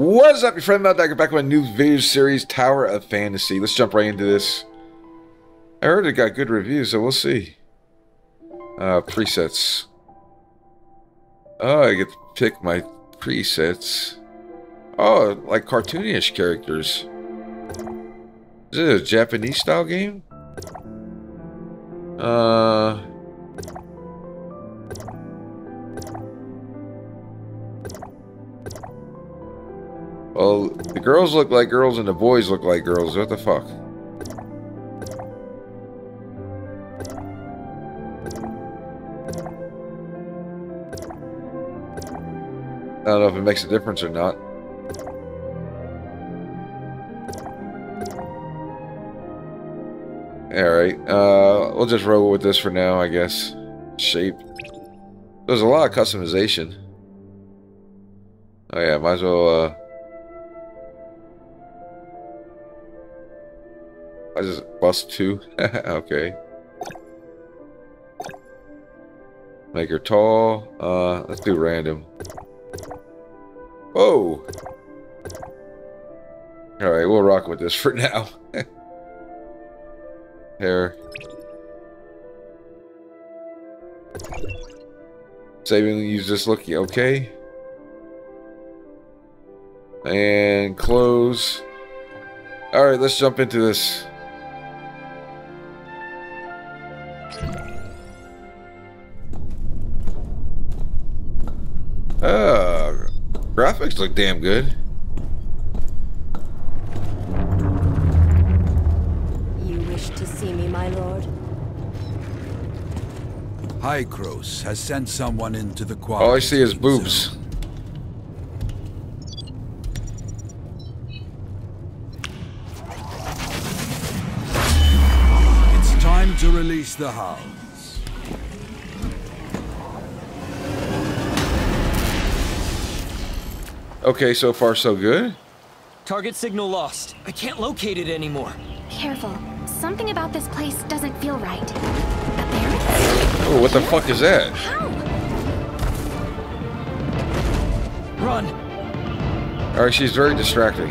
What is up, your friend Mental Dagger, back with a new video series, Tower of Fantasy. Let's jump right into this. I heard it got good reviews, so we'll see. Presets. Oh, I get to pick my presets. Oh, like cartoonish characters. Is it a Japanese style game? Well, the girls look like girls and the boys look like girls. What the fuck? I don't know if it makes a difference or not. Alright, we'll just roll with this for now, I guess. Shape. There's a lot of customization. Oh yeah, might as well, I just bust two. Okay. Make her tall. Let's do random. Whoa! Alright, we'll rock with this for now. Hair. Saving, use this lookie. Okay. And close. Alright, let's jump into this. Graphics look damn good. You wish to see me, my lord? Hykros has sent someone into the quarry. All I see is boobs. It's time to release the hound. Okay, so far so good. Target signal lost. I can't locate it anymore. Careful. Something about this place doesn't feel right. Oh, what the fuck is that? How? Run. Alright, she's very distracting.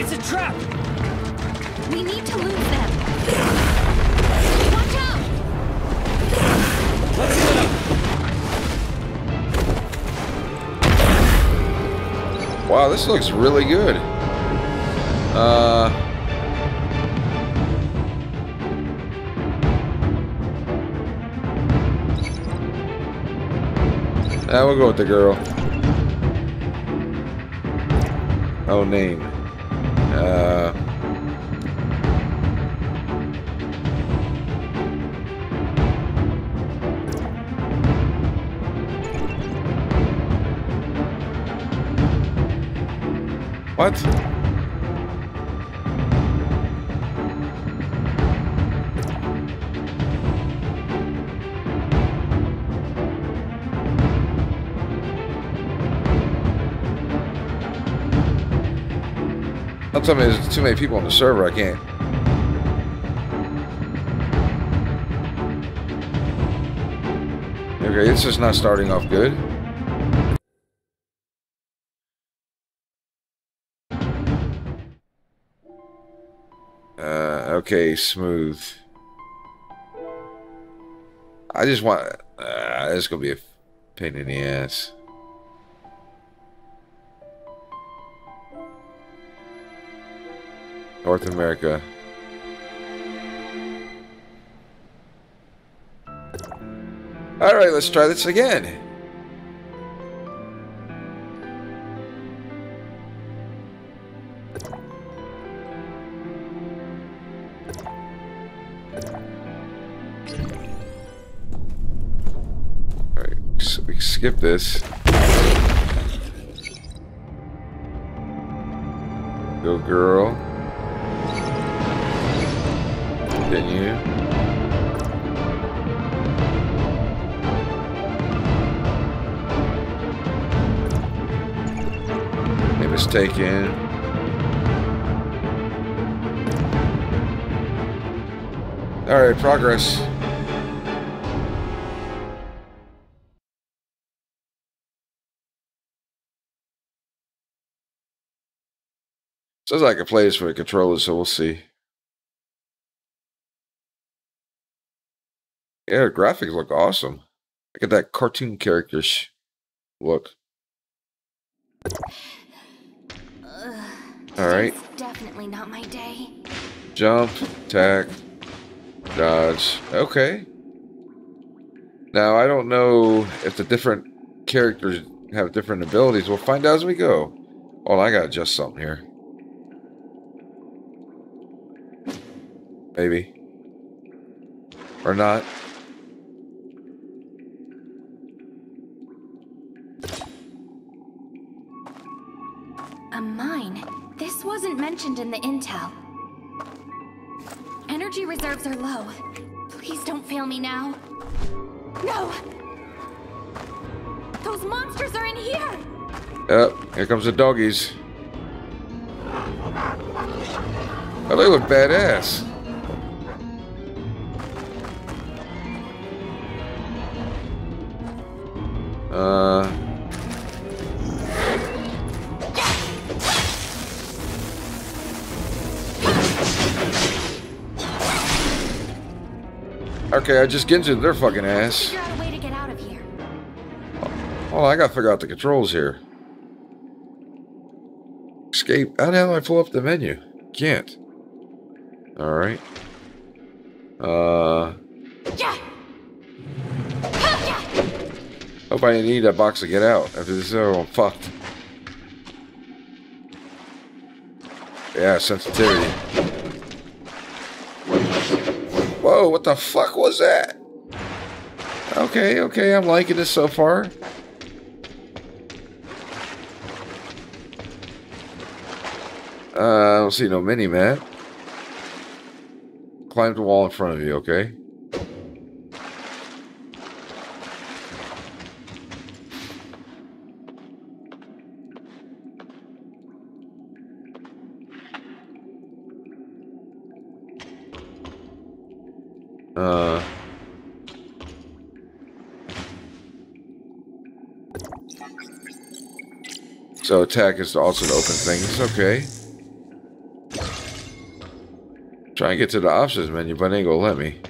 It's a trap! We need to lose them. Watch out! Let's go! Wow, this looks really good. Now we'll go with the girl. Oh, name. What? Don't tell me there's too many people on the server, I can't. Okay, it's just not starting off good. Okay, smooth. I just want... this is going to be a pain in the ass. North America. Alright, let's try this again. Skip this. Go, girl. Continue. Name is taken. All right, progress. Sounds like it plays for the controller, so we'll see. Yeah, the graphics look awesome. Look at that cartoon character-ish look. Alright. Definitely not my day. Jump, attack, dodge. Okay. Now, I don't know if the different characters have different abilities. We'll find out as we go. Oh, I gotta adjust something here. Maybe. Or not. A mine. This wasn't mentioned in the intel. Energy reserves are low. Please don't fail me now. No! Those monsters are in here! Yep, here comes the doggies. Oh, they look badass. Okay, I just get into their fucking ass. Oh, I gotta figure out the controls here. Escape. How the hell do I pull up the menu? Can't. Alright. Hope I didn't need that box to get out. After this, I'm fucked. Yeah, sensitivity. Whoa, what the fuck was that? Okay, okay, I'm liking this so far. I don't see no mini-map. Climb the wall in front of you, okay? So attack is also to open things, okay. Try and get to the options menu, but it ain't gonna let me.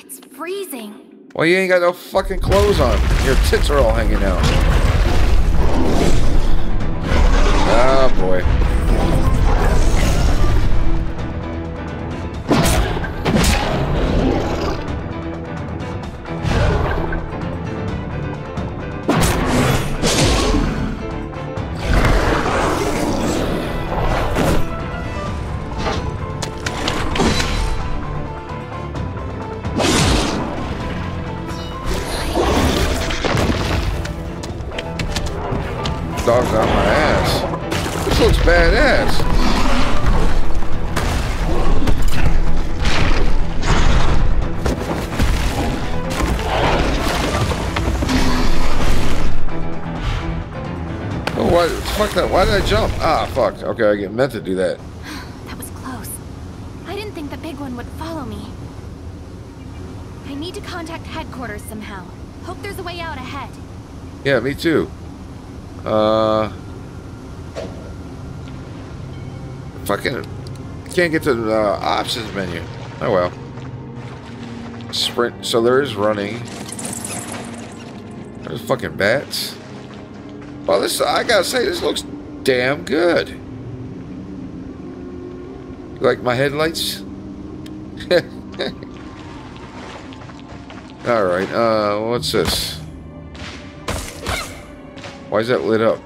It's freezing. Well, you ain't got no fucking clothes on. Your tits are all hanging out. Ah, boy. Why did I jump? Ah, fuck. Okay, I meant to do that. That was close. I didn't think the big one would follow me. I need to contact headquarters somehow. Hope there's a way out ahead. Yeah, me too. Fucking can't get to the options menu. Oh well. Sprint. So there is running. There's fucking bats. Well, this, I gotta say, this looks damn good. You like my headlights? Alright, what's this? Why is that lit up?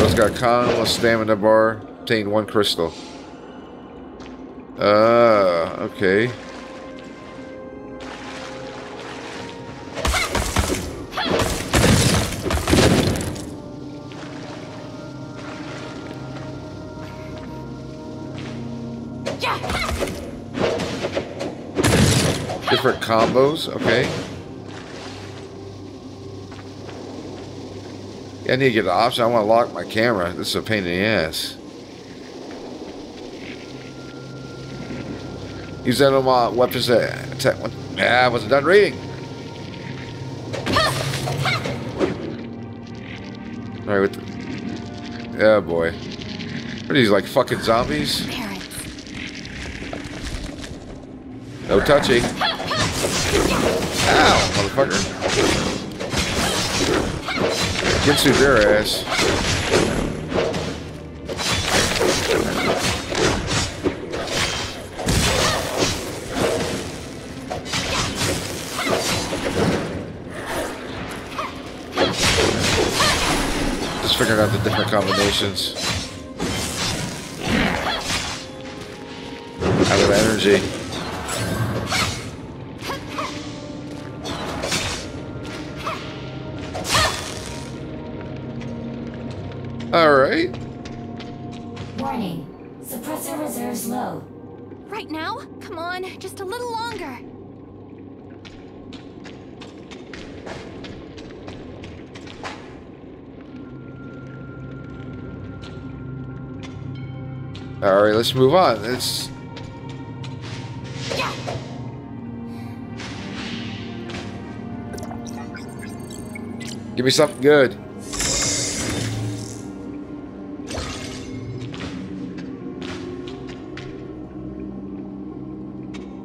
Those got con, less stamina bar, obtained 1 crystal. Okay. Different combos, okay. Yeah, I need to get the option. I want to lock my camera. This is a pain in the ass. Use that on my weapons. Attack. Ah, I wasn't done reading. Alright, what the... Oh boy. What are these, like fucking zombies? No touchy. Ow, motherfucker. Get through their ass. Just figuring out the different combinations. Out of energy. Alright. Warning. Suppressor reserves low. Right now? Come on, just a little longer. All right, let's move on. It's yeah. Give me something good.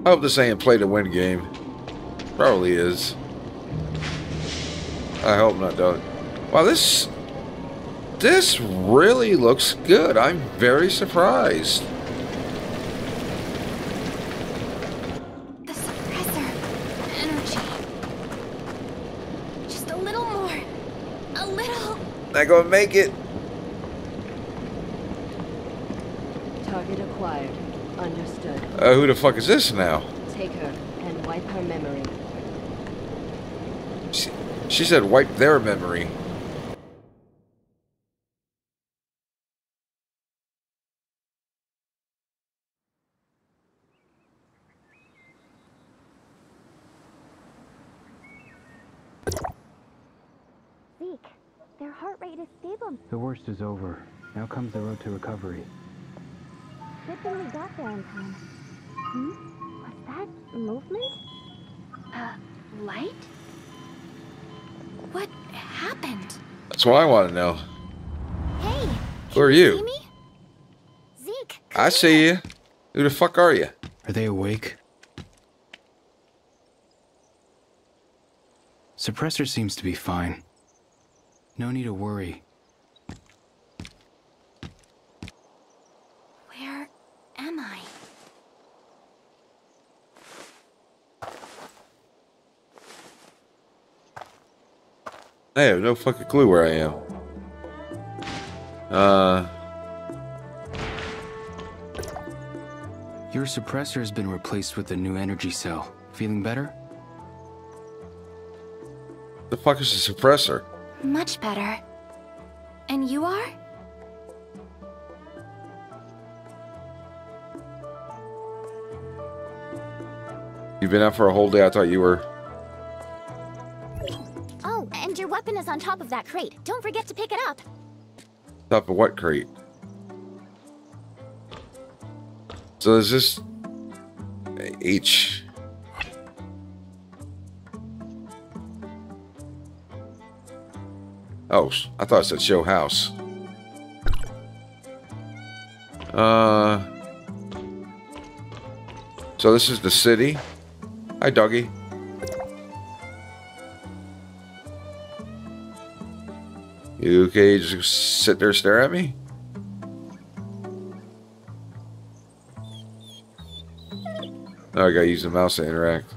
I hope this ain't play to win game. Probably is. I hope not, though. Wow, this really looks good. I'm very surprised. The suppressor energy. Just a little more. A little. I gonna make it. Target acquired. Understood. Who the fuck is this now? Take her and wipe her memory. She said wipe their memory. The worst is over. Now comes the road to recovery. Good thing we got there in time. What's that? Movement? Light? What happened? That's what I want to know. Hey! Who are you? See me? Zeke! I see you. Who the fuck are you? Are they awake? Suppressor seems to be fine. No need to worry. Where am I? I have no fucking clue where I am. Your suppressor has been replaced with a new energy cell. Feeling better? The fuck is a suppressor? Much better. And you are? You've been out for a whole day. I thought you were... Oh, and your weapon is on top of that crate. Don't forget to pick it up. Top of what crate? So is this... H... Oh, I thought it said show house. So this is the city. Hi, doggy. You okay? Just sit there and stare at me? Oh, I gotta use the mouse to interact.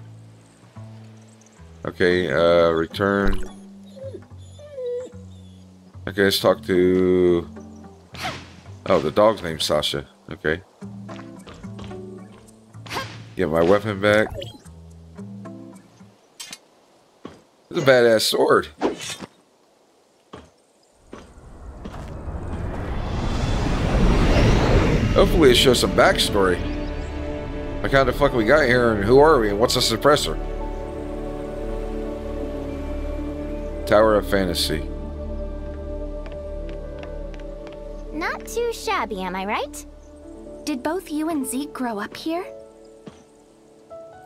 Okay, return. Okay, let's talk to... Oh, the dog's name's Sasha. Okay. Get my weapon back. It's a badass sword. Hopefully it shows some backstory. Like how the fuck we got here and who are we and what's a suppressor? Tower of Fantasy. Not too shabby, am I right? Did both you and Zeke grow up here?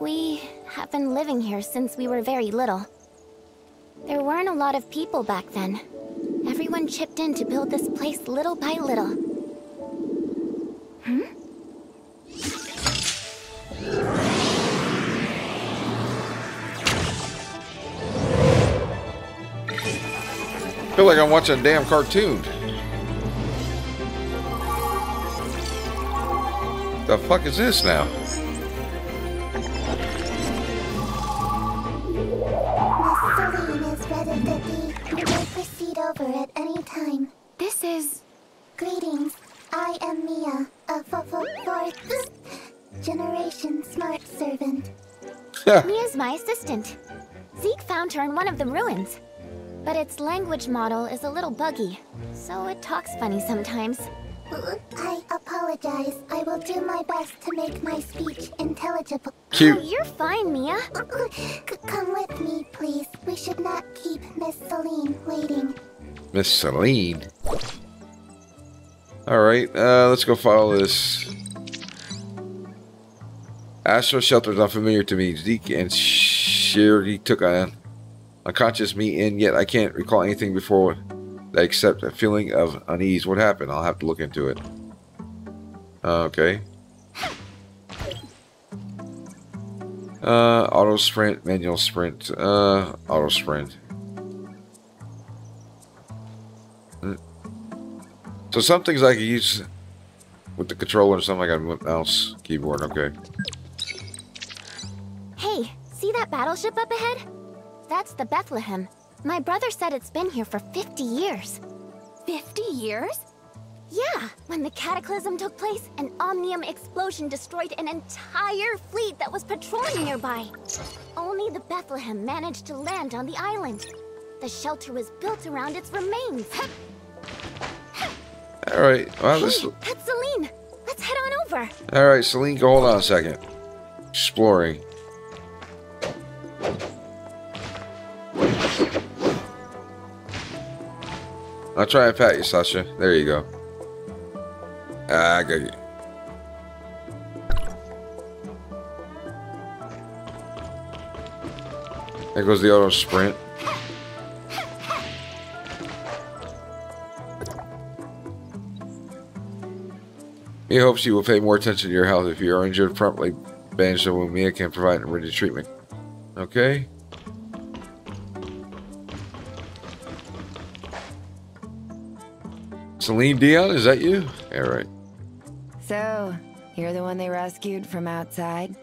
We have been living here since we were very little. There weren't a lot of people back then, Everyone chipped in to build this place little by little. Hmm? I feel like I'm watching a damn cartoon. The fuck is this now? Miss Celine is rather busy. You may proceed over at any time. This is... Greetings. I am Mia, a fourth generation smart servant. Mia's my assistant. Zeke found her in one of the ruins. But its language model is a little buggy, so it talks funny sometimes. I apologize. I will do my best to make my speech intelligible. Cute. Oh, you're fine, Mia. Come with me, please. We should not keep Miss Celine waiting. Miss Celine? Alright, let's go follow this. Astro Shelter is unfamiliar to me. Zeke and Shirley took on unconscious me in, yet I can't recall anything before except a feeling of unease. What happened? I'll have to look into it. Okay. Auto sprint, manual sprint, auto sprint. So some things I can use with the controller and something I got with mouse, keyboard. Okay. Hey, see that battleship up ahead? That's the Bethlehem. My brother said it's been here for 50 years. 50 years? Yeah, when the cataclysm took place, an Omnium explosion destroyed an entire fleet that was patrolling nearby. Only the Bethlehem managed to land on the island. The shelter was built around its remains. Alright, well, hey, that's Celine. Let's head on over. Alright, Celine, go hold on a second. Exploring. I'll try and pat you, Sasha. There you go. I got you. There goes the auto sprint. Mia hopes you will pay more attention to your health. If you are injured, promptly bandage the wound. Mia can provide immediate treatment. Okay. Celine Dion, is that you? Yeah, right. So, you're the one they rescued from outside?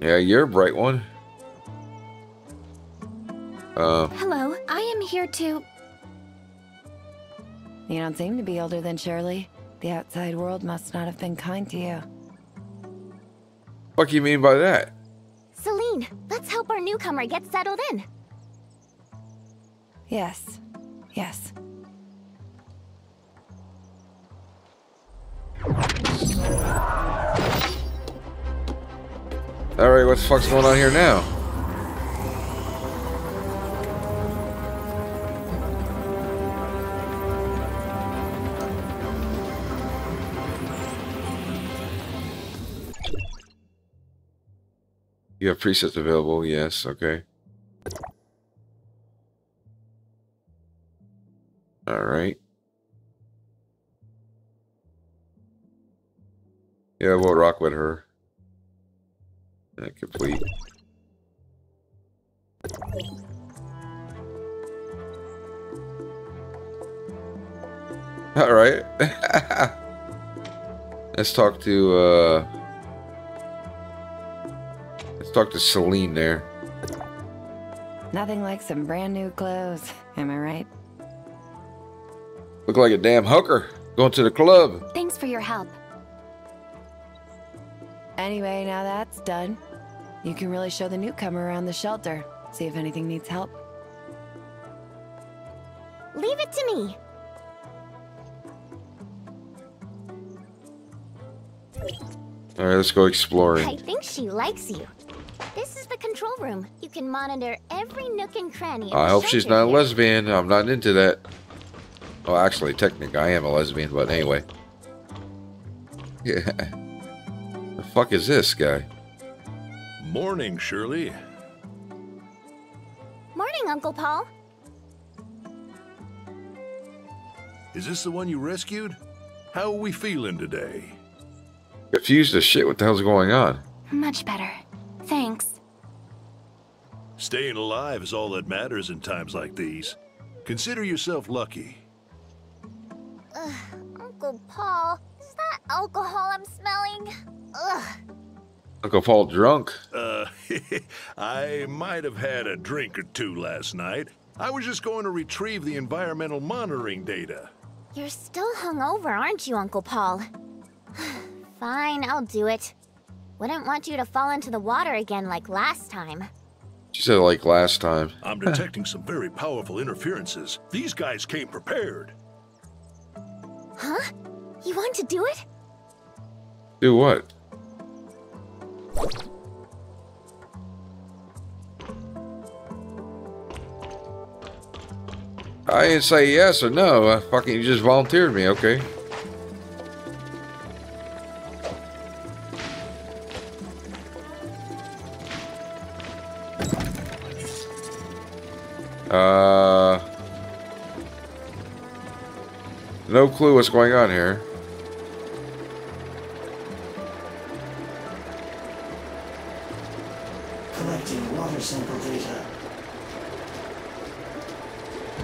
Yeah, you're a bright one. Hello, I am here to... You don't seem to be older than Shirley. The outside world must not have been kind to you. What do you mean by that? Celine, let's help our newcomer get settled in. Yes. Yes. Alright, what the fuck's going on here now? You have presets available, yes, okay. All right. Yeah, we'll rock with her. And complete. All right. Let's talk to Celine there. Nothing like some brand new clothes, am I right? Look like a damn hooker going to the club. Thanks for your help. Anyway, now that's done. You can really show the newcomer around the shelter. See if anything needs help. Leave it to me. All right, let's go exploring. I think she likes you. This is the control room. You can monitor every nook and cranny. I hope she's not a lesbian. I'm not into that. Well, actually, technically, I am a lesbian, but anyway. Yeah. The fuck is this guy? Morning, Shirley. Morning, Uncle Paul. Is this the one you rescued? How are we feeling today? Confused as shit. What the hell's going on? Much better. Thanks. Staying alive is all that matters in times like these. Consider yourself lucky. Ugh, Uncle Paul, is that alcohol I'm smelling? Ugh. Uncle Paul drunk. I might have had a drink or two last night. I was just going to retrieve the environmental monitoring data. You're still hungover, aren't you, Uncle Paul? Fine, I'll do it. Wouldn't want you to fall into the water again like last time. She said like last time. I'm detecting some very powerful interferences. These guys came prepared. Huh? You want to do it? Do what? I didn't say yes or no. I fucking, you just volunteered me, okay? No clue what's going on here. Collecting water sample data.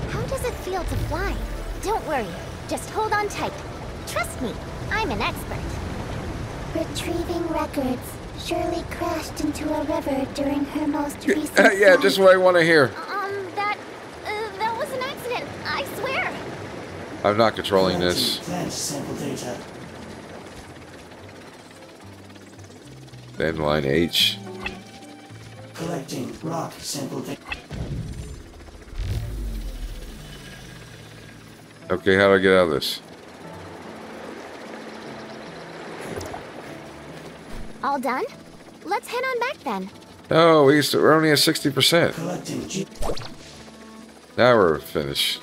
How does it feel to fly? Don't worry, just hold on tight. Trust me, I'm an expert. Retrieving records. Shirley crashed into a river during her most recent yeah, just what I want to hear. That was an accident, I swear. I'm not controlling this. Then line H. Collecting rock sample data. Okay, how do I get out of this? All done? Let's head on back then. Oh, we're only at 60%. Now we're finished.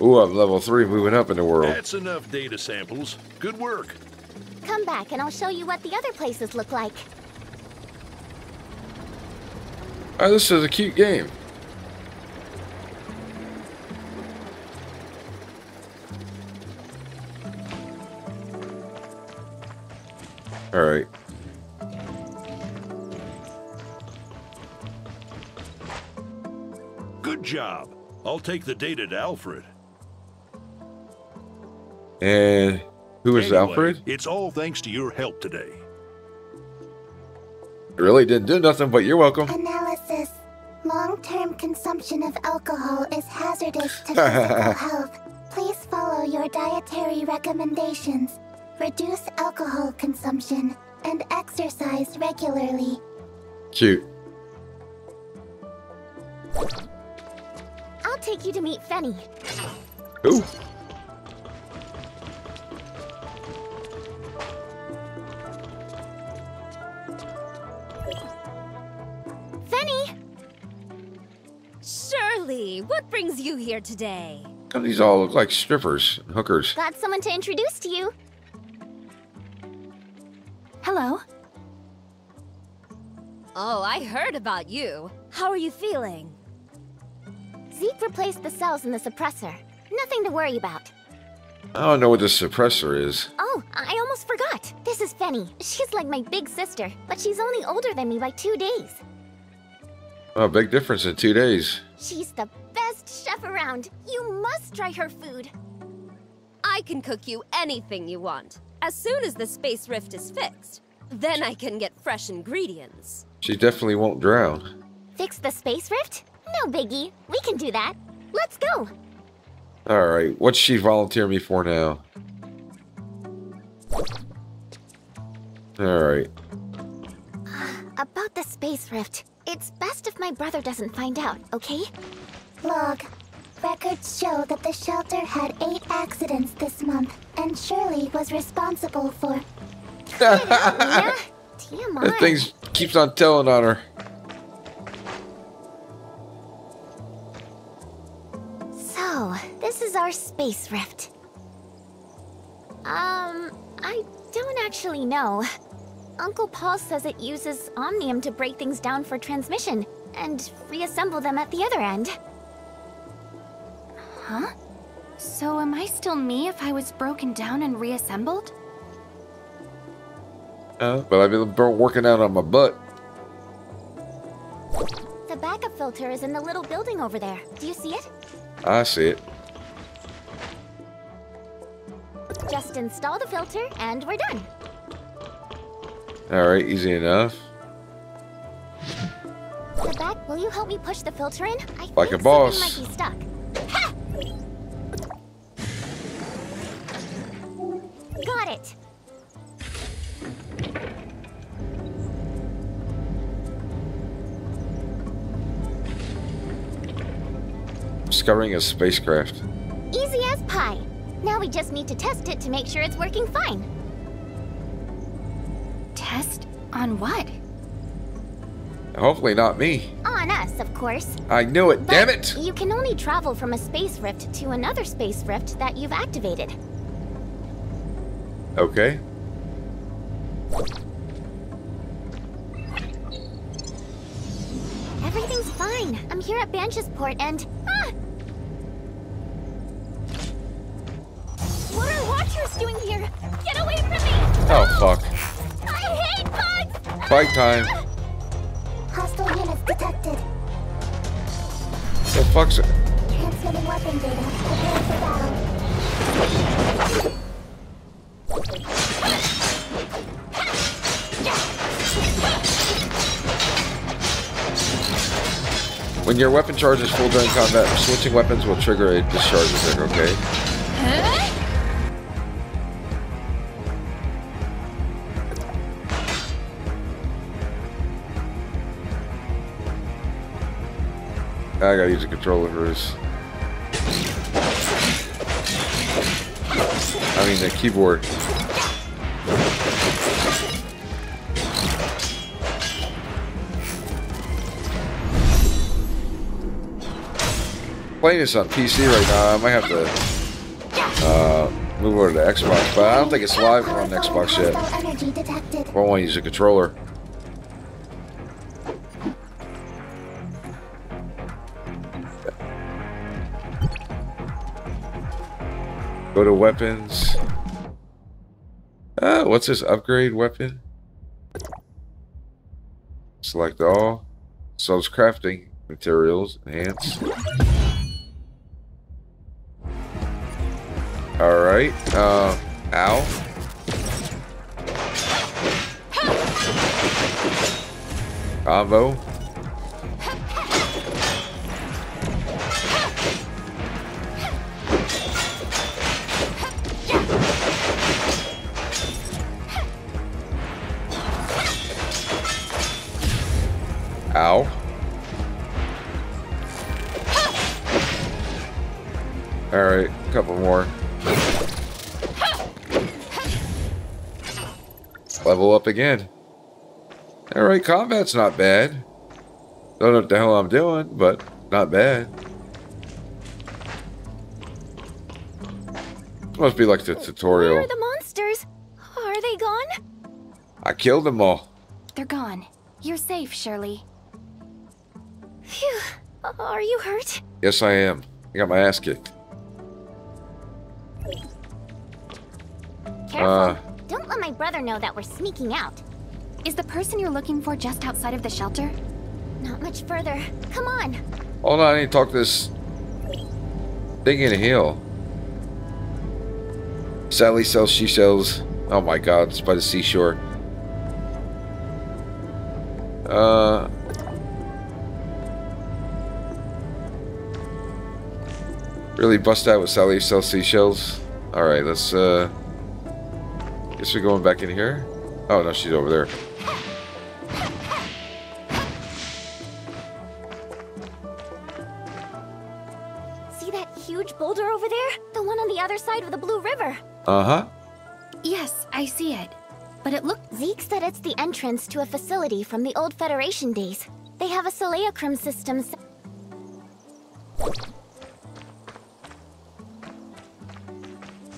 Ooh, I'm level 3, moving up in the world. That's enough data samples. Good work. Come back and I'll show you what the other places look like. Oh, this is a cute game. All right. Good job. I'll take the data to Alfred. And who is Alfred? It's all thanks to your help today. It really didn't do nothing, but you're welcome. Analysis. Long-term consumption of alcohol is hazardous to physical health. Please follow your dietary recommendations. Reduce alcohol consumption and exercise regularly. Cute. I'll take you to meet Fanny. Who? Fanny! Shirley, what brings you here today? These all look like strippers and hookers. Got someone to introduce to you. Hello. Oh, I heard about you. How are you feeling? Zeke replaced the cells in the suppressor. Nothing to worry about. I don't know what the suppressor is. Oh, I almost forgot. This is Fanny. She's like my big sister, but she's only older than me by 2 days. Oh, big difference in 2 days. She's the best chef around. You must try her food. I can cook you anything you want. As soon as the space rift is fixed, then I can get fresh ingredients. She definitely won't drown. Fix the space rift? No biggie. We can do that. Let's go. All right. What's she volunteer me for now? All right. About the space rift. It's best if my brother doesn't find out, okay? Log. Records show that the shelter had 8 accidents this month, and Shirley was responsible for. That thing keeps on telling on her. So, this is our space rift. I don't actually know. Uncle Paul says it uses Omnium to break things down for transmission and reassemble them at the other end. Huh? So am I still me if I was broken down and reassembled? But I've been working out on my butt. The backup filter is in the little building over there. Do you see it? I see it. Just install the filter and we're done. Alright, easy enough. The back, will you help me push the filter in? I like think a boss. Might be stuck. Ha! Got it. Discovering a spacecraft. Easy as pie. Now we just need to test it to make sure it's working fine. Test on what? Hopefully not me. On us, of course. I knew it, damn it! You can only travel from a space rift to another space rift that you've activated. Okay. Everything's fine. I'm here at Banges Port and... Ah! What are Watchers doing here? Get away from me! No! Oh, fuck. I hate bugs! Fight time. Hostile units detected. The fuck's it? Transmitting weapon data. Prepare for battle. When your weapon charge is full during combat, switching weapons will trigger a discharge effect, okay? Huh? I gotta use a controller first. I mean, the keyboard. Playing this on PC right now, I might have to move over to Xbox, but I don't think it's live on Xbox yet. I want to use a controller. Go to weapons. What's this? Upgrade weapon? Select all. So it's crafting materials. Enhance. Alright. Ow. Combo. Ow. Alright, a couple more. Level up again. Alright, combat's not bad. Don't know what the hell I'm doing, but not bad. Must be like the tutorial. Where are the monsters? Are they gone? I killed them all. They're gone. You're safe, Shirley. Phew. Are you hurt? Yes, I am. I got my ass kicked. Careful. Don't let my brother know that we're sneaking out. Is the person you're looking for just outside of the shelter? Not much further. Come on. Hold on, I need to talk to this thing in a hill. Sally sells she sells. Oh my god, it's by the seashore. Really bust out with Sally sell seashells. All right, let's. Guess we're going back in here. Oh no, she's over there. See that huge boulder over there? The one on the other side of the Blue River. Uh huh. Yes, I see it. But it looked. Zeke said it's the entrance to a facility from the old Federation days. They have a Seleucrim system.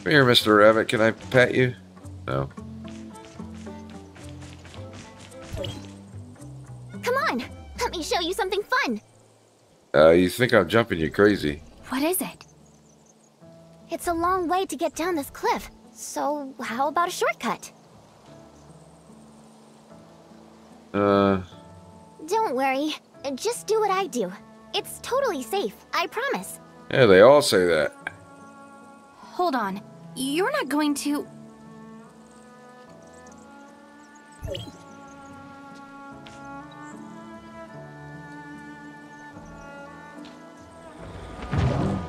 Come here, Mr. Rabbit. Can I pat you? No. Come on. Let me show you something fun. You think I'm jumping you crazy. What is it? It's a long way to get down this cliff, so how about a shortcut? Don't worry. Just do what I do. It's totally safe, I promise. Yeah, they all say that. Hold on. You're not going to...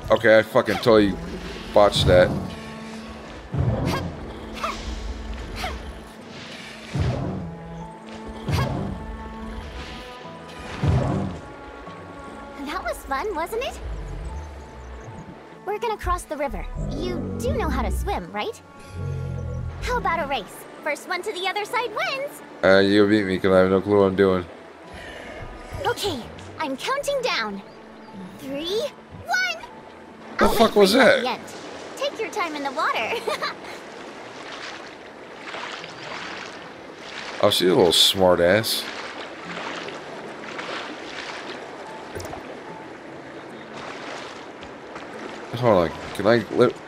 Okay, I fucking totally botched that. That was fun, wasn't it? We're gonna cross the river. You do know how to swim, right? How about a race? First one to the other side wins! You beat me because I have no clue what I'm doing. Okay, I'm counting down. 3, 1... The fuck was that? Take your time in the water. Oh, she's a little smart ass. Hold on, can I live?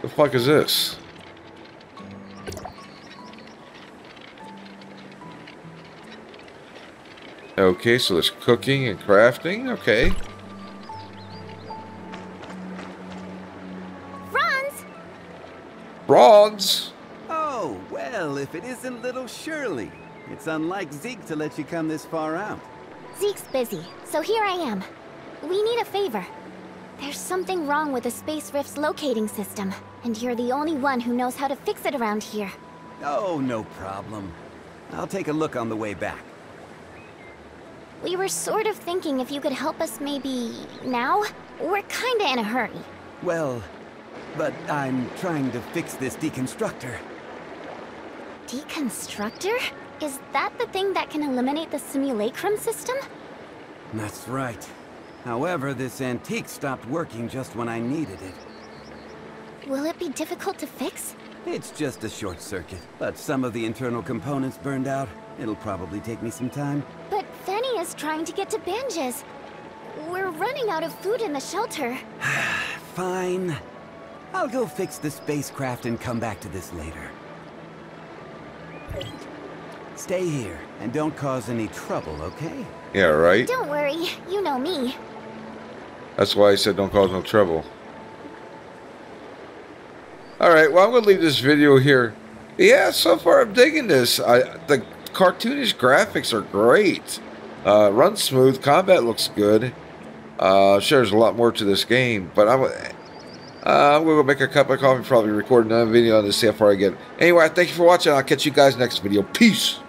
The fuck is this? Okay, so there's cooking and crafting. Okay. Franz! Franz! Oh, well, if it isn't little Shirley. It's unlike Zeke to let you come this far out. Zeke's busy, so here I am. We need a favor. There's something wrong with the Space Rift's locating system, and you're the only one who knows how to fix it around here. Oh, no problem. I'll take a look on the way back. We were sort of thinking if you could help us maybe now? We're kinda in a hurry. Well, but I'm trying to fix this deconstructor. Deconstructor? Is that the thing that can eliminate the simulacrum system? That's right. However, this antique stopped working just when I needed it. Will it be difficult to fix? It's just a short circuit, but some of the internal components burned out. It'll probably take me some time. But Fanny is trying to get to Banges. We're running out of food in the shelter. Fine. I'll go fix the spacecraft and come back to this later. Stay here and don't cause any trouble, okay? Yeah, right? Don't worry. You know me. That's why I said don't cause no trouble. Alright, well, I'm going to leave this video here. Yeah, so far I'm digging this. The cartoonish graphics are great. Runs smooth. Combat looks good. Sure, there's a lot more to this game, but I'm going to go make a cup of coffee, probably record another video on this, see how far I get. Anyway, thank you for watching. I'll catch you guys next video. Peace!